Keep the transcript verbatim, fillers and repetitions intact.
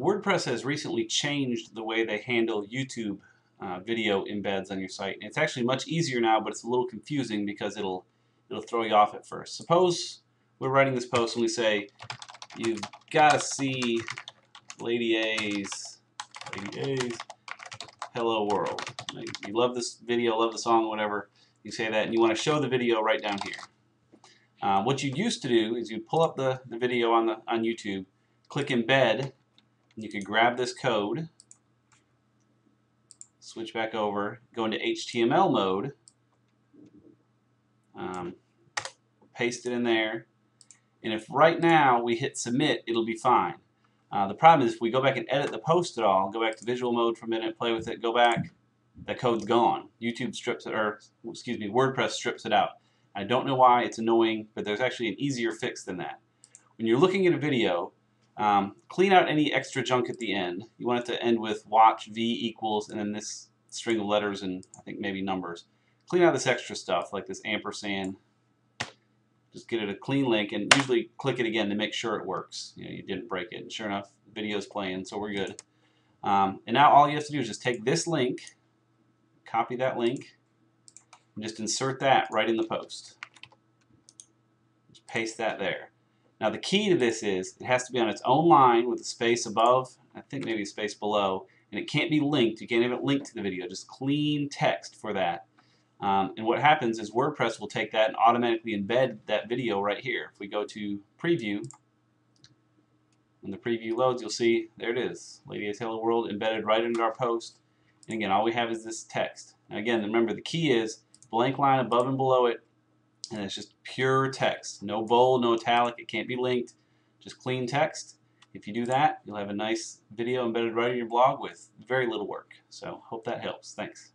WordPress has recently changed the way they handle YouTube uh, video embeds on your site. And it's actually much easier now, but it's a little confusing because it'll it'll throw you off at first. Suppose we're writing this post and we say, you've got to see Lady A's, Lady A's Hello World. Like, you love this video, love the song, whatever. You say that and you want to show the video right down here. Uh, what you used to do is you pull up the, the video on, the, on YouTube, click embed, and you can grab this code, switch back over, go into H T M L mode, um, paste it in there, and if right now we hit submit, it'll be fine. Uh, the problem is if we go back and edit the post at all, go back to visual mode for a minute, play with it, go back, the code's gone. YouTube strips it, or excuse me, WordPress strips it out. I don't know why, it's annoying, but there's actually an easier fix than that. When you're looking at a video, um, clean out any extra junk at the end. You want it to end with watch v equals and then this string of letters and I think maybe numbers. Clean out this extra stuff like this ampersand. Just get it a clean link and usually click it again to make sure it works. You know, you didn't break it. And sure enough, the video's playing, so we're good. Um, and now all you have to do is just take this link, copy that link, and just insert that right in the post. Just paste that there. Now the key to this is it has to be on its own line with a space above, I think maybe a space below, and it can't be linked. You can't have it linked to the video. Just clean text for that. Um, and what happens is WordPress will take that and automatically embed that video right here. If we go to preview, when the preview loads, you'll see there it is. Lady A's Hello World embedded right into our post. And again, all we have is this text. And again, remember the key is blank line above and below it, and it's just pure text. No bold, no italic, it can't be linked. Just clean text. If you do that, you'll have a nice video embedded right in your blog with very little work. So, hope that helps. Thanks.